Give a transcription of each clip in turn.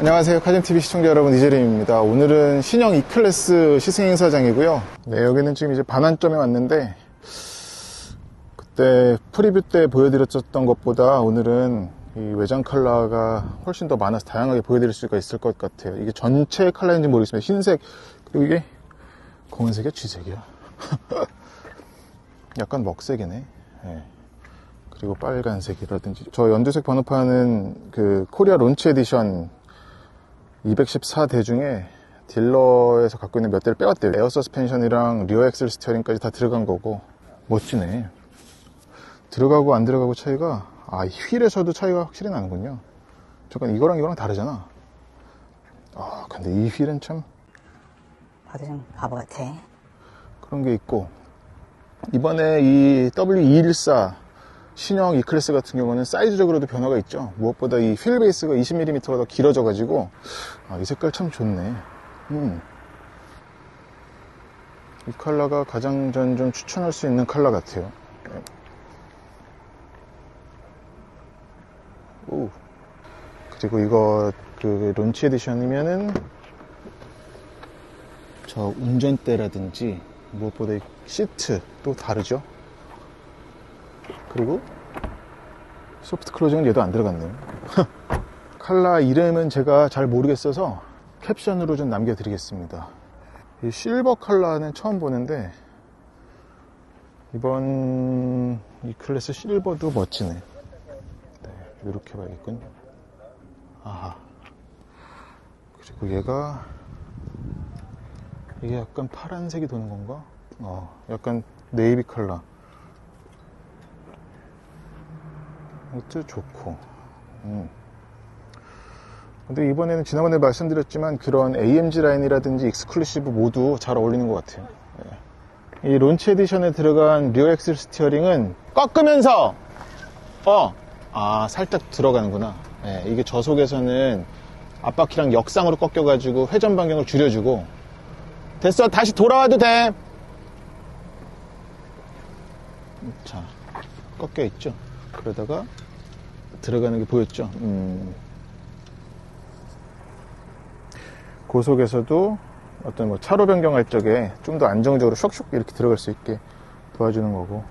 안녕하세요. 카잼TV 시청자 여러분, 이재림입니다. 오늘은 신형 E클래스 시승행사장이고요. 네, 여기는 지금 이제 반환점에 왔는데, 그때 프리뷰 때 보여드렸던 것보다 오늘은 이 외장 컬러가 훨씬 더 많아서 다양하게 보여드릴 수가 있을 것 같아요. 이게 전체 컬러인지 모르겠지만 흰색, 그리고 이게 검은색이야? 쥐색이야? 약간 먹색이네. 네. 그리고 빨간색이라든지, 저 연두색 번호판은 그 코리아 론치 에디션 214대 중에 딜러에서 갖고 있는 몇 대를 빼왔대요. 에어 서스펜션이랑 리어 엑셀 스티어링까지 다 들어간 거고. 멋지네. 들어가고 안 들어가고 차이가, 아, 휠에서도 차이가 확실히 나는군요. 잠깐, 이거랑 이거랑 다르잖아. 아, 근데 이 휠은 참 봐도 좀 바보 같아. 그런 게 있고, 이번에 이 W214 신형 E클래스 같은 경우는 사이즈적으로도 변화가 있죠. 무엇보다 이 휠 베이스가 20mm가 더 길어져가지고, 아, 이 색깔 참 좋네. 이 컬러가 가장 전 좀 추천할 수 있는 컬러 같아요. 오. 그리고 이거 그 론치 에디션이면은 저 운전대라든지, 무엇보다 이 시트 또 다르죠. 그리고 소프트 클로징은 얘도 안 들어갔네요. 컬러 이름은 제가 잘 모르겠어서 캡션으로 좀 남겨드리겠습니다. 이 실버 컬러는 처음 보는데, 이번 E클래스 실버도 멋지네. 네, 이렇게 봐야겠군요. 아하. 그리고 얘가, 이게 약간 파란색이 도는 건가? 약간 네이비 컬러. 이것도 좋고. 근데 이번에는 지난번에 말씀드렸지만 그런 AMG 라인이라든지 익스클루시브 모두 잘 어울리는 것 같아요. 네. 이 론치 에디션에 들어간 리어 엑셀 스티어링은 꺾으면서 살짝 들어가는구나. 네, 이게 저속에서는 앞바퀴랑 역상으로 꺾여가지고 회전 반경을 줄여주고. 됐어, 다시 돌아와도 돼. 자, 꺾여 있죠. 그러다가 들어가는 게 보였죠. 고속에서도 어떤 뭐 차로 변경할 적에 좀 더 안정적으로 슉슉 이렇게 들어갈 수 있게 도와주는 거고.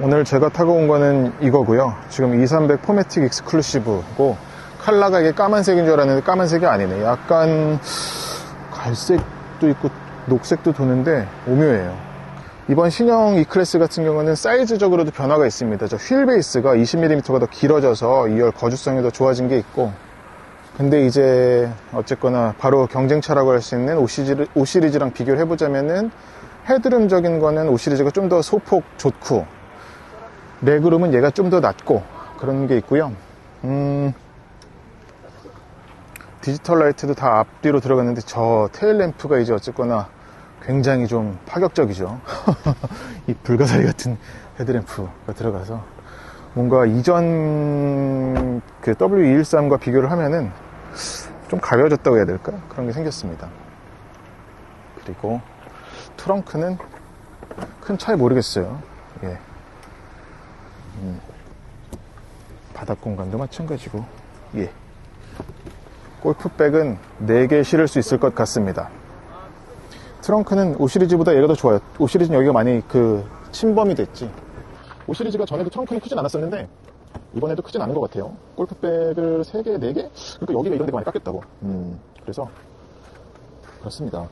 오늘 제가 타고 온 거는 이거고요. 지금 E300 4매틱 익스클루시브고, 컬러가 이게 까만색인 줄 알았는데 까만색이 아니네. 약간 갈색도 있고 녹색도 도는데 오묘해요. 이번 신형 E클래스 같은 경우는 사이즈적으로도 변화가 있습니다. 저 휠 베이스가 20mm가 더 길어져서 2열 거주성이 더 좋아진 게 있고, 근데 이제 어쨌거나 바로 경쟁차라고 할 수 있는 5시리즈랑 비교를 해보자면은, 헤드룸적인 거는 5시리즈가 좀 더 소폭 좋고, 레그룸은 얘가 좀 더 낮고 그런 게 있고요. 디지털 라이트도 다 앞뒤로 들어갔는데 저 테일 램프가 이제 어쨌거나 굉장히 좀 파격적이죠. 이 불가사리 같은 헤드램프가 들어가서 뭔가 이전 그 W213과 비교를 하면은 좀 가벼워졌다고 해야 될까? 그런 게 생겼습니다. 그리고 트렁크는 큰 차이 모르겠어요. 예. 바닥 공간도 마찬가지고. 예. 골프백은 4개 실을 수 있을 것 같습니다. 트렁크는 5시리즈보다 얘가 더 좋아요. 5시리즈는 여기가 많이 그 침범이 됐지. 5시리즈가 전에도 트렁크는 크진 않았었는데 이번에도 크진 않은 것 같아요. 골프백을 3개, 4개? 그러니까 여기가 이런 데가 많이 깎였다고. 그래서 그렇습니다.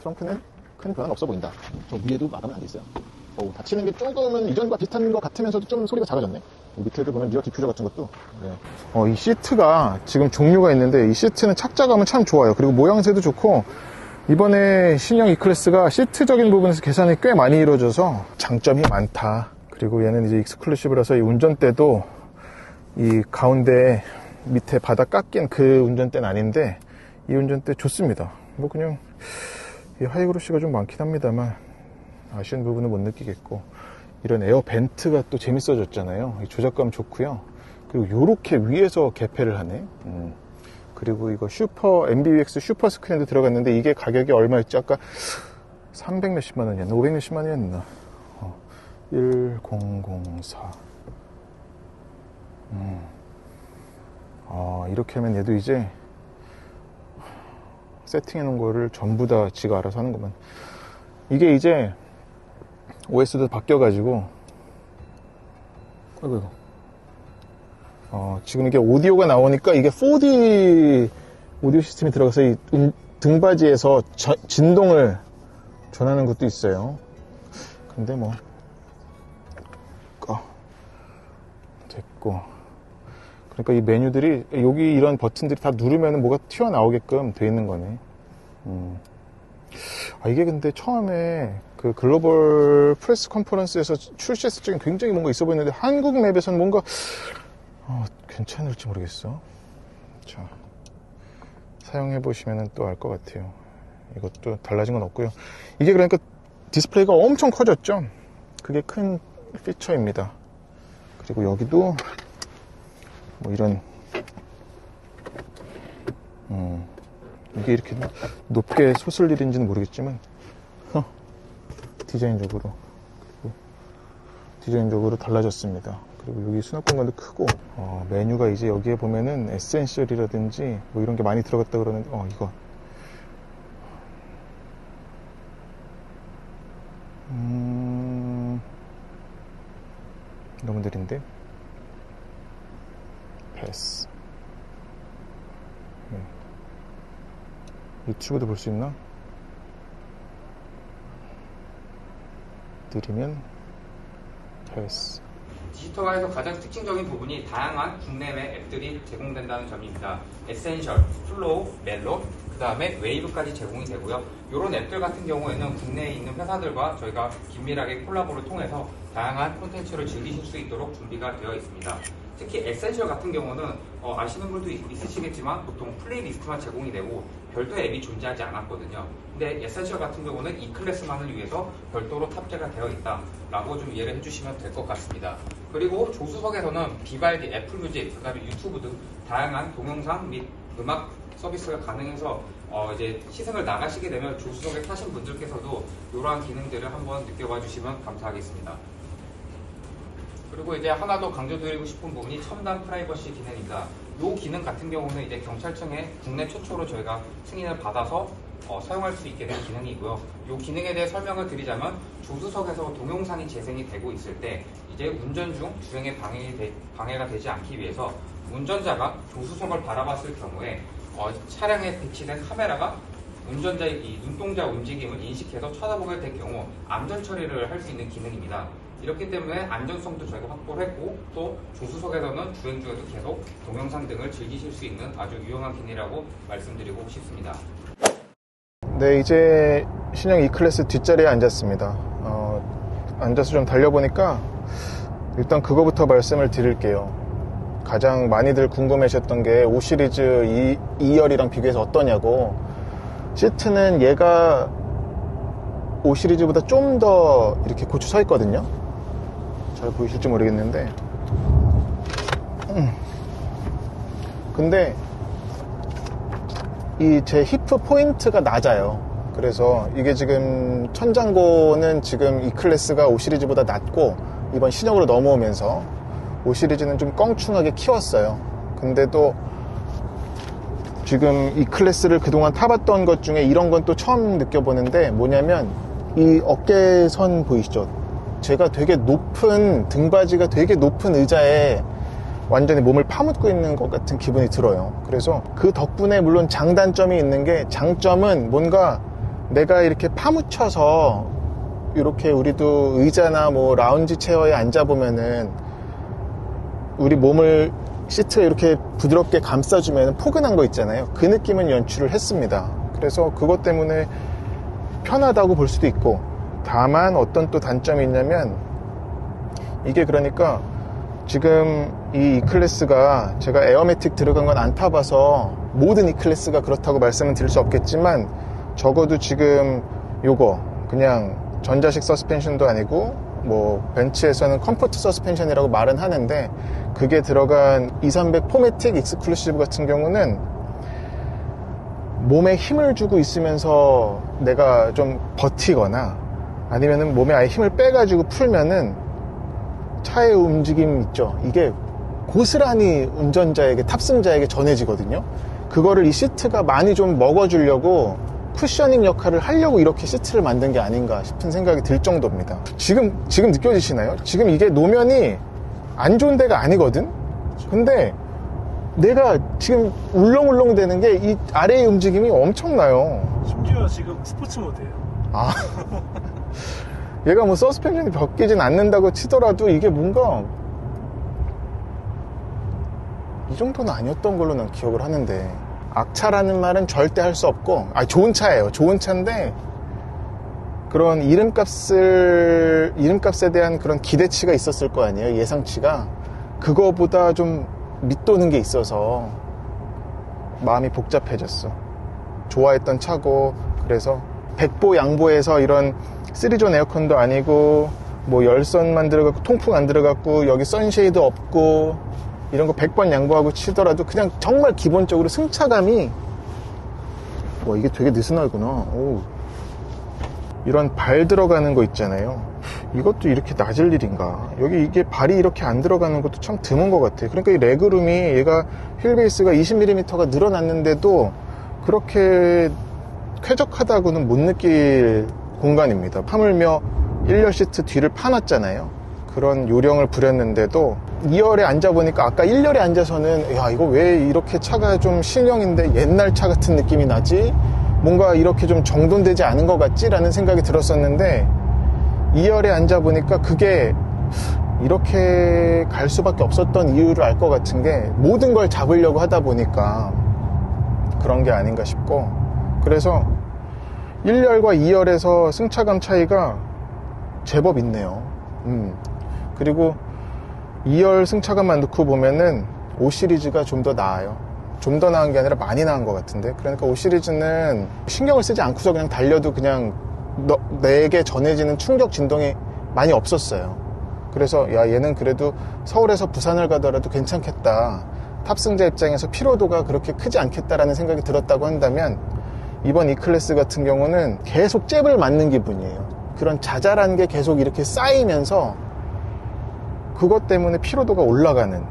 트렁크는 큰 변화는 없어 보인다. 저 위에도 마감은 안 돼 있어요. 닫히는 게 조금은 이전과 비슷한 것 같으면서도 좀 소리가 작아졌네. 밑에도 보면 리어 디퓨저 같은 것도. 네. 이 시트가 지금 종류가 있는데, 이 시트는 착자감은 참 좋아요. 그리고 모양새도 좋고, 이번에 신형 E클래스가 시트적인 부분에서 계산이 꽤 많이 이루어져서 장점이 많다. 그리고 얘는 이제 익스클루시브라서 이 운전대도 이 가운데 밑에 바닥 깎인 그 운전대는 아닌데, 이 운전대 좋습니다. 뭐 그냥 이 하이그로시가 좀 많긴 합니다만 아쉬운 부분은 못 느끼겠고, 이런 에어 벤트가 또 재밌어졌잖아요. 조작감 좋고요. 그리고 요렇게 위에서 개폐를 하네. 그리고 이거 MBUX 슈퍼 스크린도 들어갔는데, 이게 가격이 얼마였지? 아까 300 몇십만 원이었나? 500 몇십만 원이었나? 1004. 이렇게 하면 얘도 이제 세팅해 놓은 거를 전부 다 지가 알아서 하는 것만. 이게 이제 OS도 바뀌어가지고, 아이고, 이거. 지금 이게 오디오가 나오니까 이게 4D 오디오 시스템이 들어가서 이 등받이에서 진동을 전하는 것도 있어요. 근데 뭐, 됐고. 그러니까 이 메뉴들이, 여기 이런 버튼들이 다 누르면 뭐가 튀어나오게끔 돼 있는 거네. 아, 이게 근데 처음에 그 글로벌 프레스 컨퍼런스에서 출시했을 적엔 굉장히 뭔가 있어 보였는데, 한국 맵에서는 뭔가, 괜찮을지 모르겠어. 자, 사용해보시면 또 알 것 같아요. 이것도 달라진 건 없고요. 이게 그러니까 디스플레이가 엄청 커졌죠. 그게 큰 피처입니다. 그리고 여기도 뭐 이런, 이게 이렇게 높게 솟을 일인지는 모르겠지만, 디자인적으로 달라졌습니다. 그리고 여기 수납 공간도 크고, 메뉴가 이제 여기에 보면은 에센셜이라든지 뭐 이런 게 많이 들어갔다 그러는데, 이거. 너무 느린데? 패스. 유튜브도 볼 수 있나? 느리면 패스. 디지털화에서 가장 특징적인 부분이 다양한 국내외 앱들이 제공된다는 점입니다. 에센셜, 플로우, 멜로, 그 다음에 웨이브까지 제공이 되고요. 이런 앱들 같은 경우에는 국내에 있는 회사들과 저희가 긴밀하게 콜라보를 통해서 다양한 콘텐츠를 즐기실 수 있도록 준비가 되어 있습니다. 특히 에센셜 같은 경우는 아시는 분도 있으시겠지만 보통 플레이리스트만 제공이 되고 별도의 앱이 존재하지 않았거든요. 근데 에센셜 같은 경우는 E클래스만을 위해서 별도로 탑재가 되어 있다라고 좀 이해를 해주시면 될 것 같습니다. 그리고 조수석에서는 비발디, 애플뮤직, 그다음에 유튜브 등 다양한 동영상 및 음악 서비스가 가능해서 이제 시승을 나가시게 되면 조수석에 타신 분들께서도 이러한 기능들을 한번 느껴봐 주시면 감사하겠습니다. 그리고 이제 하나 더 강조드리고 싶은 부분이 첨단 프라이버시 기능입니다. 이 기능 같은 경우는 이제 경찰청에 국내 최초로 저희가 승인을 받아서 사용할 수 있게 된 기능이고요. 이 기능에 대해 설명을 드리자면, 조수석에서 동영상이 재생이 되고 있을 때 이제 운전 중 주행에 방해가 되지 않기 위해서 운전자가 조수석을 바라봤을 경우에 차량에 배치된 카메라가 운전자의 이 눈동자 움직임을 인식해서 쳐다보게 될 경우 암전 처리를 할 수 있는 기능입니다. 이렇기 때문에 안전성도 저희가 확보를 했고, 또 조수석에서는 주행 중에도 계속 동영상 등을 즐기실 수 있는 아주 유용한 기능이라고 말씀드리고 싶습니다. 네, 이제 신형 E클래스 뒷자리에 앉았습니다. 앉아서 좀 달려보니까 일단 그거부터 말씀을 드릴게요. 가장 많이들 궁금해하셨던 게 5시리즈 2열이랑 비교해서 어떠냐고. 시트는 얘가 5시리즈보다 좀 더 이렇게 고추 서 있거든요. 잘 보이실지 모르겠는데, 근데 이 제 히프 포인트가 낮아요. 그래서 이게 지금 천장고는 지금 E클래스가 5시리즈보다 낮고, 이번 신형으로 넘어오면서 5시리즈는 좀 껑충하게 키웠어요. 근데도 지금 E클래스를 그동안 타봤던 것 중에 이런 건 또 처음 느껴보는데, 뭐냐면 이 어깨선 보이시죠? 제가 되게 높은 등받이가 되게 높은 의자에 완전히 몸을 파묻고 있는 것 같은 기분이 들어요. 그래서 그 덕분에 물론 장단점이 있는 게, 장점은 뭔가 내가 이렇게 파묻혀서 이렇게 우리도 의자나 뭐 라운지 체어에 앉아보면은 우리 몸을 시트에 이렇게 부드럽게 감싸주면 포근한 거 있잖아요. 그 느낌은 연출을 했습니다. 그래서 그것 때문에 편하다고 볼 수도 있고, 다만 어떤 또 단점이 있냐면, 이게 그러니까 지금 이 E클래스가, 제가 에어매틱 들어간 건 안 타봐서 모든 E클래스가 그렇다고 말씀은 드릴 수 없겠지만, 적어도 지금 요거 그냥 전자식 서스펜션도 아니고 뭐 벤츠에서는 컴포트 서스펜션이라고 말은 하는데, 그게 들어간 E300 4매틱 익스클루시브 같은 경우는 몸에 힘을 주고 있으면서 내가 좀 버티거나, 아니면은 몸에 아예 힘을 빼가지고 풀면은 차의 움직임 있죠, 이게 고스란히 운전자에게, 탑승자에게 전해지거든요. 그거를 이 시트가 많이 좀 먹어주려고 쿠셔닝 역할을 하려고 이렇게 시트를 만든 게 아닌가 싶은 생각이 들 정도입니다. 지금 느껴지시나요? 지금 이게 노면이 안 좋은 데가 아니거든? 근데 내가 지금 울렁울렁 되는 게 이 아래의 움직임이 엄청나요. 심지어 지금 스포츠 모드예요. 아. 얘가 뭐 서스펜션이 벗기진 않는다고 치더라도 이게 뭔가 이 정도는 아니었던 걸로 난 기억을 하는데, 악차라는 말은 절대 할 수 없고, 좋은 차예요. 좋은 차인데 그런 이름값에 대한 그런 기대치가 있었을 거 아니에요. 예상치가. 그거보다 좀 밑도는 게 있어서 마음이 복잡해졌어. 좋아했던 차고, 그래서 백보 양보해서 이런 3존 에어컨도 아니고 뭐 열선만 들어갔고 통풍 안 들어갔고 여기 선쉐이드 없고 이런 거 100번 양보하고 치더라도 그냥 정말 기본적으로 승차감이, 와 이게 되게 느슨하구나. 오. 이런 발 들어가는 거 있잖아요. 이것도 이렇게 낮을 일인가. 여기 이게 발이 이렇게 안 들어가는 것도 참 드문 것 같아. 그러니까 이 레그룸이, 얘가 휠베이스가 20mm가 늘어났는데도 그렇게 쾌적하다고는 못 느낄 공간입니다. 하물며 1열 시트 뒤를 파놨잖아요. 그런 요령을 부렸는데도 2열에 앉아보니까, 아까 1열에 앉아서는 야 이거 왜 이렇게 차가 좀 신형인데 옛날 차 같은 느낌이 나지? 뭔가 이렇게 좀 정돈되지 않은 것 같지? 라는 생각이 들었었는데 2열에 앉아보니까 그게 이렇게 갈 수밖에 없었던 이유를 알 것 같은 게, 모든 걸 잡으려고 하다 보니까 그런 게 아닌가 싶고, 그래서 1열과 2열에서 승차감 차이가 제법 있네요. 그리고 2열 승차감만 놓고 보면은 5시리즈가 좀 더 나아요. 좀 더 나은 게 아니라 많이 나은 것 같은데. 그러니까 5시리즈는 신경을 쓰지 않고서 그냥 달려도 그냥 내게 전해지는 충격 진동이 많이 없었어요. 그래서 야 얘는 그래도 서울에서 부산을 가더라도 괜찮겠다, 탑승자 입장에서 피로도가 그렇게 크지 않겠다라는 생각이 들었다고 한다면, 이번 E클래스 같은 경우는 계속 잽을 맞는 기분이에요. 그런 자잘한 게 계속 이렇게 쌓이면서 그것 때문에 피로도가 올라가는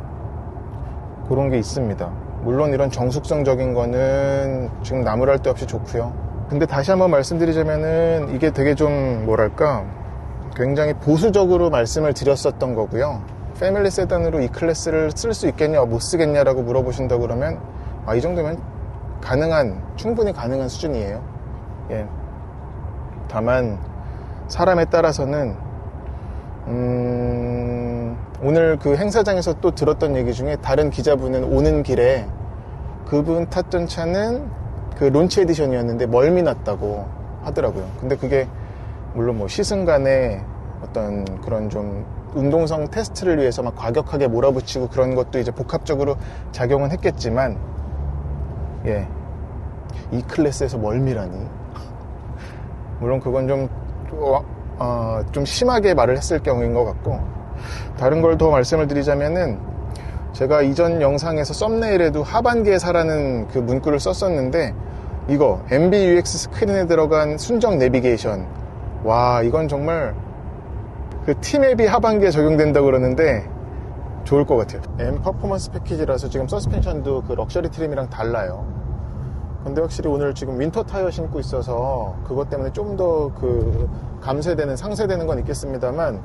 그런 게 있습니다. 물론 이런 정숙성적인 거는 지금 나무랄 데 없이 좋고요. 근데 다시 한번 말씀드리자면은 이게 되게 좀 뭐랄까, 굉장히 보수적으로 말씀을 드렸었던 거고요. 패밀리 세단으로 E클래스를 쓸 수 있겠냐 못 쓰겠냐라고 물어보신다 그러면 이 정도면 충분히 가능한 수준이에요. 예. 다만 사람에 따라서는 오늘 그 행사장에서 또 들었던 얘기 중에, 다른 기자분은 오는 길에 그분 탔던 차는 그 론치 에디션이었는데 멀미 났다고 하더라고요. 근데 그게 물론 뭐 시승간에 어떤 그런 좀 운동성 테스트를 위해서 막 과격하게 몰아붙이고 그런 것도 이제 복합적으로 작용은 했겠지만, 예, 이 클래스에서 멀미라니. 물론 그건 좀 심하게 말을 했을 경우인 것 같고, 다른 걸 더 말씀을 드리자면은, 제가 이전 영상에서 썸네일에도 하반기에 사라는 그 문구를 썼었는데, 이거 MBUX 스크린에 들어간 순정 내비게이션, 와 이건 정말 그 T맵이 하반기에 적용된다고 그러는데 좋을 것 같아요. M 퍼포먼스 패키지라서 지금 서스펜션도 그 럭셔리 트림이랑 달라요. 근데 확실히 오늘 지금 윈터 타이어 신고 있어서 그것 때문에 좀 더 그 상쇄되는 건 있겠습니다만,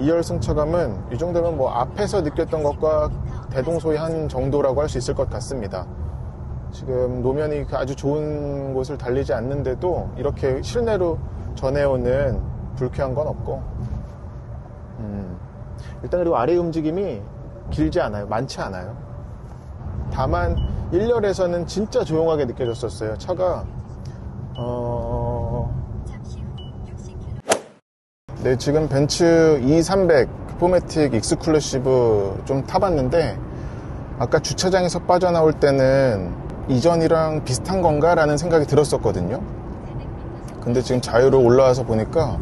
2열 승차감은 이 정도면 뭐 앞에서 느꼈던 것과 대동소이한 정도라고 할 수 있을 것 같습니다. 지금 노면이 아주 좋은 곳을 달리지 않는데도 이렇게 실내로 전해오는 불쾌한 건 없고, 일단 그리고 아래 움직임이 길지 않아요. 많지 않아요. 다만 1열에서는 진짜 조용하게 느껴졌었어요. 차가 네, 지금 벤츠 E300 4매틱 익스클루시브 좀 타봤는데, 아까 주차장에서 빠져나올 때는 이전이랑 비슷한 건가 라는 생각이 들었었거든요. 근데 지금 자유로 올라와서 보니까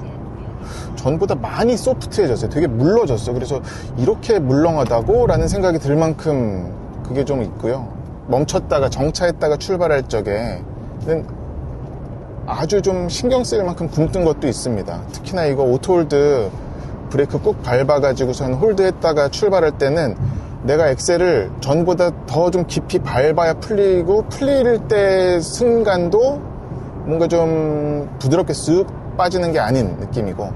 전보다 많이 소프트해졌어요. 되게 물러졌어요. 그래서 이렇게 물렁하다고 라는 생각이 들 만큼 그게 좀 있고요. 멈췄다가 정차했다가 출발할 적에는 아주 좀 신경 쓰일 만큼 굼뜬 것도 있습니다. 특히나 이거 오토홀드 브레이크 꼭 밟아가지고선 홀드했다가 출발할 때는 내가 엑셀을 전보다 더 좀 깊이 밟아야 풀리고, 풀릴 때 순간도 뭔가 좀 부드럽게 쓱 빠지는 게 아닌 느낌이고.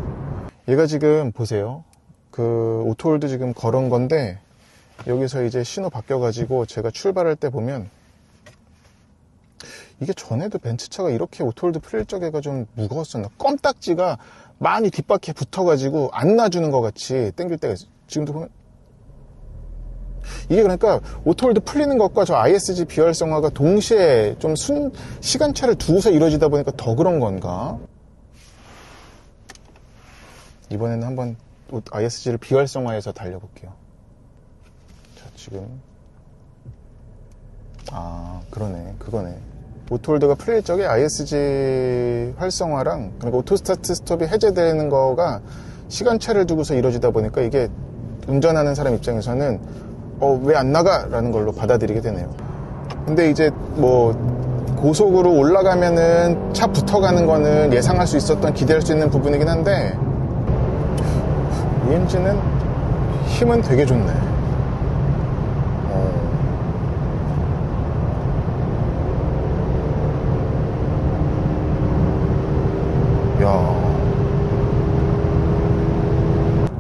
얘가 지금 보세요. 그 오토홀드 지금 걸은 건데, 여기서 이제 신호 바뀌어가지고 제가 출발할 때 보면, 이게 전에도 벤츠차가 이렇게 오토홀드 풀릴 적에가 좀 무거웠었나. 껌딱지가 많이 뒷바퀴에 붙어가지고 안 놔주는 것 같이 땡길 때가 있어요. 지금도 보면 이게, 그러니까 오토홀드 풀리는 것과 저 ISG 비활성화가 동시에 좀 시간차를 두고서 이루어지다 보니까 더 그런 건가. 이번에는 한번 ISG를 비활성화해서 달려볼게요. 자, 지금 아 그러네, 그거네. 오토홀드가 풀릴 적에 ISG 활성화랑, 그러니까 오토스타트 스톱이 해제되는 거가 시간차를 두고서 이루어지다 보니까 이게 운전하는 사람 입장에서는 왜 안 나가? 라는 걸로 받아들이게 되네요. 근데 이제 뭐 고속으로 올라가면은 차 붙어가는 거는 예상할 수 있었던, 기대할 수 있는 부분이긴 한데, AMG는 힘은 되게 좋네.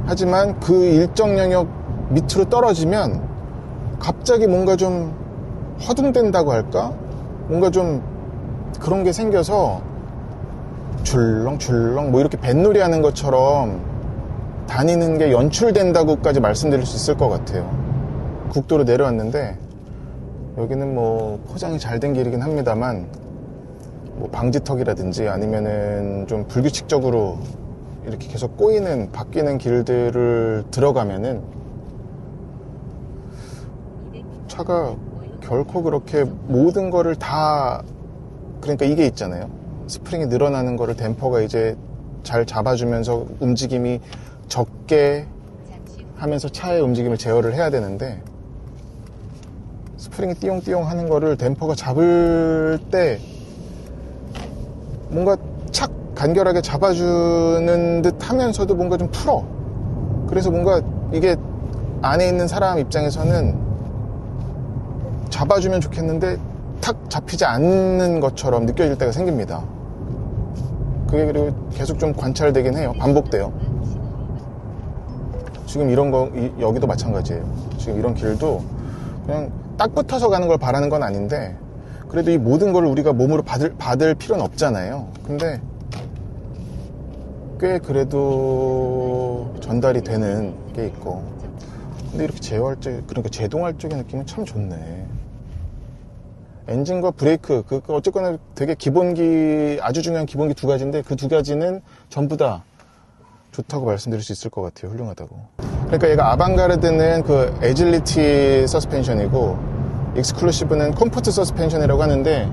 하지만 그 일정 영역 밑으로 떨어지면 갑자기 뭔가 좀 허둥댄다고 할까? 뭔가 좀 그런 게 생겨서 줄렁줄렁 뭐 이렇게 뱃놀이 하는 것처럼 다니는 게 연출된다고까지 말씀드릴 수 있을 것 같아요. 국도로 내려왔는데, 여기는 뭐 포장이 잘 된 길이긴 합니다만, 뭐 방지턱이라든지 아니면은 좀 불규칙적으로 이렇게 계속 꼬이는, 바뀌는 길들을 들어가면은 차가 결코 그렇게 모든 거를 다, 그러니까 이게 있잖아요. 스프링이 늘어나는 거를 댐퍼가 이제 잘 잡아주면서 움직임이 적게 하면서 차의 움직임을 제어를 해야 되는데, 스프링이 띠용띠용 하는 거를 댐퍼가 잡을 때 뭔가 착 간결하게 잡아주는 듯 하면서도 뭔가 좀 풀어. 그래서 뭔가 이게 안에 있는 사람 입장에서는 잡아주면 좋겠는데 탁 잡히지 않는 것처럼 느껴질 때가 생깁니다. 그게 그리고 계속 좀 관찰되긴 해요. 반복돼요. 지금 이런 거, 여기도 마찬가지예요. 지금 이런 길도 그냥 딱 붙어서 가는 걸 바라는 건 아닌데, 그래도 이 모든 걸 우리가 몸으로 받을 필요는 없잖아요. 근데 꽤 그래도 전달이 되는 게 있고. 근데 이렇게 제어할 때, 그러니까 제동할 적의 느낌은 참 좋네. 엔진과 브레이크, 그 어쨌거나 되게 기본기, 아주 중요한 기본기 두 가지인데, 그 두 가지는 전부 다 좋다고 말씀드릴 수 있을 것 같아요. 훌륭하다고. 그러니까 얘가 아방가르드는 그 애질리티 서스펜션이고, 익스클루시브는 컴포트 서스펜션이라고 하는데,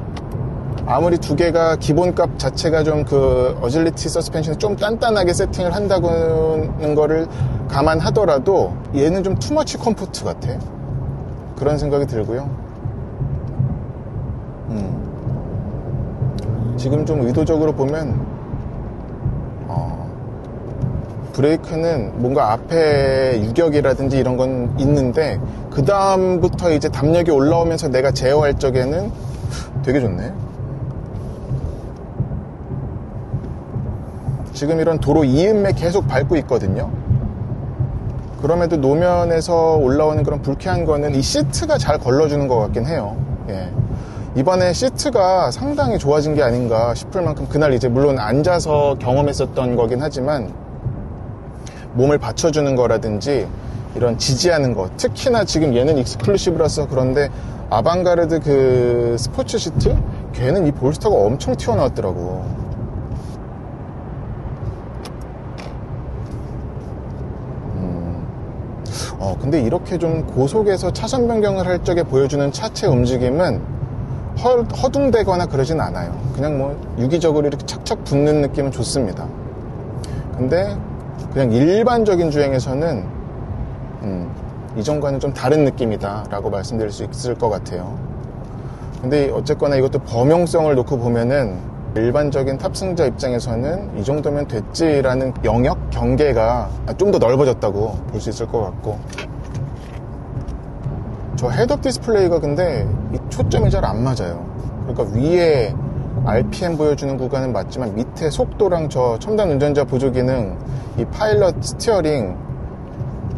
아무리 두 개가 기본값 자체가 좀 그 어질리티 서스펜션을 좀 단단하게 세팅을 한다는 거를 감안하더라도 얘는 좀 투머치 컴포트 같아. 그런 생각이 들고요. 지금 좀 의도적으로 보면 브레이크는 뭔가 앞에 유격이라든지 이런 건 있는데, 그 다음부터 이제 담력이 올라오면서 내가 제어할 적에는 되게 좋네. 지금 이런 도로 2음에 계속 밟고 있거든요. 그럼에도 노면에서 올라오는 그런 불쾌한 거는 이 시트가 잘 걸러주는 것 같긴 해요. 예. 이번에 시트가 상당히 좋아진 게 아닌가 싶을 만큼, 그날 이제 물론 앉아서 경험했었던 거긴 하지만, 몸을 받쳐주는 거라든지 이런 지지하는 거, 특히나 지금 얘는 익스클루시브라서 그런데 아방가르드 그 스포츠 시트? 걔는 이 볼스터가 엄청 튀어나왔더라고. 근데 이렇게 좀 고속에서 차선 변경을 할 적에 보여주는 차체 움직임은 허둥대거나 그러진 않아요. 그냥 뭐 유기적으로 이렇게 착착 붙는 느낌은 좋습니다. 근데 그냥 일반적인 주행에서는 이전과는 좀 다른 느낌이다 라고 말씀드릴 수 있을 것 같아요. 근데 어쨌거나 이것도 범용성을 놓고 보면은 일반적인 탑승자 입장에서는 이 정도면 됐지 라는 영역 경계가 좀 더 넓어졌다고 볼 수 있을 것 같고, 저 헤드업 디스플레이가 근데 이 초점이 잘 안 맞아요. 그러니까 위에 RPM 보여주는 구간은 맞지만 밑에 속도랑 저 첨단 운전자 보조 기능, 이 파일럿 스티어링,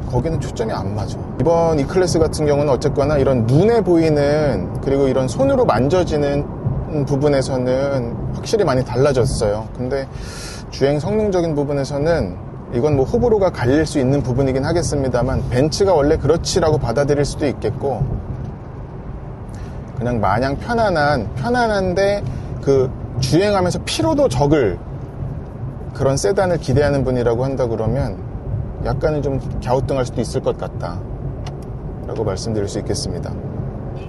거기는 초점이 안 맞아. 이번 E클래스 같은 경우는 어쨌거나 이런 눈에 보이는, 그리고 이런 손으로 만져지는 부분에서는 확실히 많이 달라졌어요. 근데 주행 성능적인 부분에서는 이건 뭐 호불호가 갈릴 수 있는 부분이긴 하겠습니다만, 벤츠가 원래 그렇지라고 받아들일 수도 있겠고, 그냥 마냥 편안한데 그 주행하면서 피로도 적을 그런 세단을 기대하는 분이라고 한다 그러면 약간은 좀 갸우뚱할 수도 있을 것 같다 라고 말씀드릴 수 있겠습니다.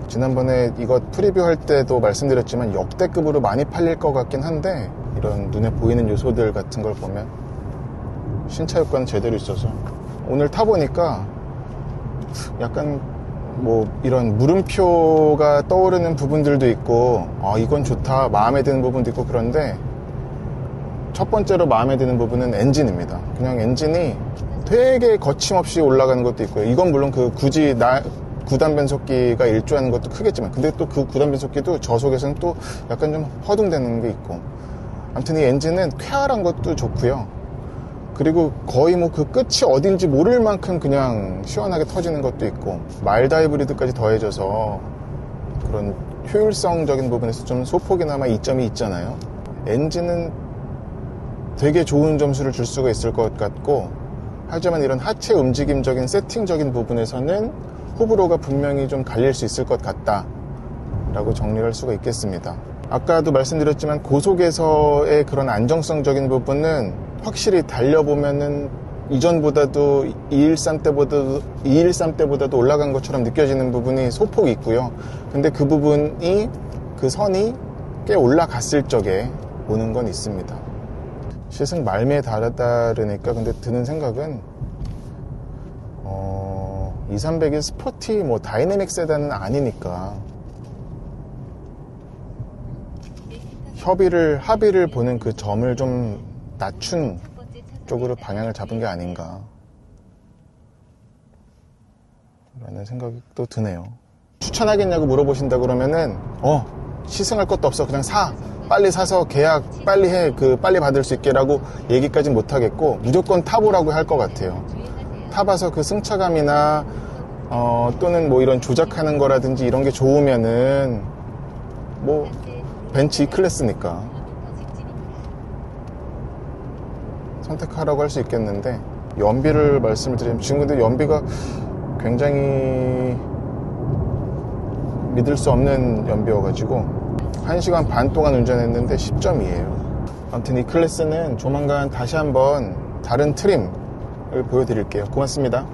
지난번에 이것 프리뷰할 때도 말씀드렸지만 역대급으로 많이 팔릴 것 같긴 한데, 이런 눈에 보이는 요소들 같은 걸 보면 신차 효과는 제대로 있어서, 오늘 타보니까 약간 뭐 이런 물음표가 떠오르는 부분들도 있고, 아 이건 좋다 마음에 드는 부분도 있고, 그런데 첫 번째로 마음에 드는 부분은 엔진입니다. 그냥 엔진이 되게 거침없이 올라가는 것도 있고요. 이건 물론 그 굳이 구단 변속기가 일조하는 것도 크겠지만, 근데 또 그 구단 변속기도 저속에서는 또 약간 좀 허둥대는 게 있고, 아무튼 이 엔진은 쾌활한 것도 좋고요. 그리고 거의 뭐 그 끝이 어딘지 모를 만큼 그냥 시원하게 터지는 것도 있고, 마일드 하이브리드까지 더해져서 그런 효율성적인 부분에서 좀 소폭이나마 이점이 있잖아요. 엔진은 되게 좋은 점수를 줄 수가 있을 것 같고, 하지만 이런 하체 움직임적인 세팅적인 부분에서는 호불호가 분명히 좀 갈릴 수 있을 것 같다 라고 정리를 할 수가 있겠습니다. 아까도 말씀드렸지만 고속에서의 그런 안정성적인 부분은 확실히 달려보면은 이전보다도 213 때보다도 올라간 것처럼 느껴지는 부분이 소폭 있고요. 근데 그 부분이, 그 선이 꽤 올라갔을 적에 오는 건 있습니다. 시승 말미에 다르니까 근데 드는 생각은 E300이 스포티 뭐 다이내믹 세단은 아니니까 합의를 보는 그 점을 좀 낮춘 쪽으로 방향을 잡은 게 아닌가 라는 생각이 또 드네요. 추천하겠냐고 물어보신다 그러면은 시승할 것도 없어, 그냥 사, 빨리 사서 계약 빨리 해, 그 빨리 받을 수 있게 라고 얘기까지는 못하겠고, 무조건 타보라고 할 것 같아요. 타봐서 그 승차감이나 또는 뭐 이런 조작하는 거라든지 이런 게 좋으면은 뭐 벤츠 E클래스니까 선택하라고 할 수 있겠는데, 연비를 말씀을 드리면 지금 근데 연비가 굉장히 믿을 수 없는 연비여가지고 1시간 반 동안 운전했는데 10점이에요. 아무튼 E클래스는 조만간 다시 한번 다른 트림을 보여드릴게요. 고맙습니다.